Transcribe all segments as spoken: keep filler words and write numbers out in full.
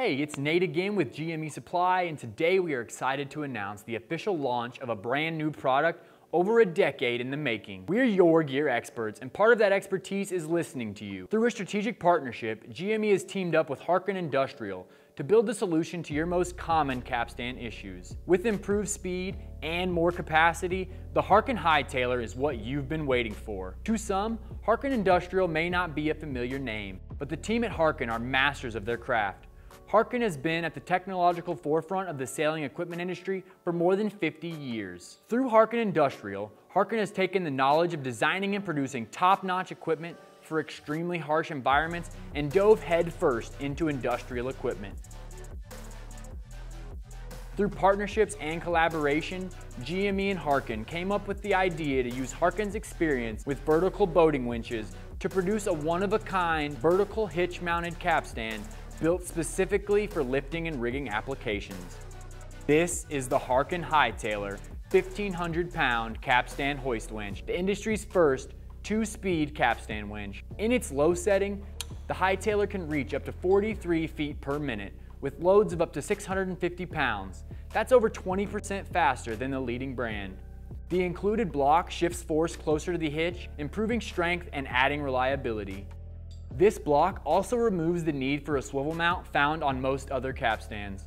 Hey, it's Nate again with G M E Supply, and today we are excited to announce the official launch of a brand new product over a decade in the making. We're your gear experts, and part of that expertise is listening to you. Through a strategic partnership, G M E has teamed up with Harken Industrial to build the solution to your most common capstan issues. With improved speed and more capacity, the Harken Hightailer is what you've been waiting for. To some, Harken Industrial may not be a familiar name, but the team at Harken are masters of their craft. Harken has been at the technological forefront of the sailing equipment industry for more than fifty years. Through Harken Industrial, Harken has taken the knowledge of designing and producing top-notch equipment for extremely harsh environments and dove headfirst into industrial equipment. Through partnerships and collaboration, G M E and Harken came up with the idea to use Harken's experience with vertical boating winches to produce a one-of-a-kind vertical hitch-mounted capstan built specifically for lifting and rigging applications. This is the Harken Hightailer fifteen hundred pound capstan hoist winch, the industry's first two-speed capstan winch. In its low setting, the Hightailer can reach up to forty-three feet per minute with loads of up to six hundred fifty pounds. That's over twenty percent faster than the leading brand. The included block shifts force closer to the hitch, improving strength and adding reliability. This block also removes the need for a swivel mount found on most other capstans.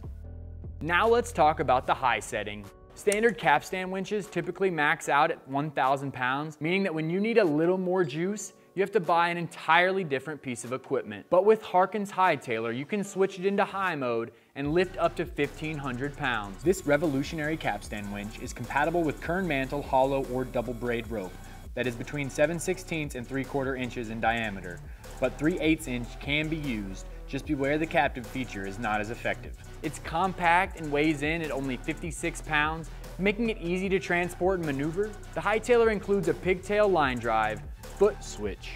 Now let's talk about the high setting. Standard capstan winches typically max out at one thousand pounds, meaning that when you need a little more juice, you have to buy an entirely different piece of equipment. But with Harken's Hightailer, you can switch it into high mode and lift up to fifteen hundred pounds. This revolutionary capstan winch is compatible with kernmantle, hollow, or double braid rope that is between seven sixteenths and three quarter inches in diameter, but three eighths inch can be used. Just beware the captive feature is not as effective. It's compact and weighs in at only fifty-six pounds, making it easy to transport and maneuver. The Hightailer includes a pigtail line drive, foot switch,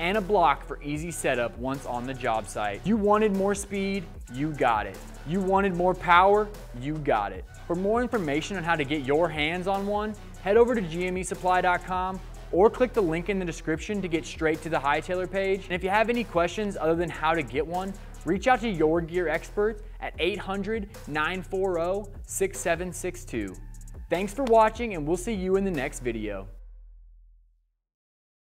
and a block for easy setup once on the job site. You wanted more speed? You got it. You wanted more power? You got it. For more information on how to get your hands on one, head over to G M E supply dot com or click the link in the description to get straight to the Hightailer page. And if you have any questions other than how to get one, reach out to your gear experts at eight hundred, nine four zero, six seven six two. Thanks for watching, and we'll see you in the next video.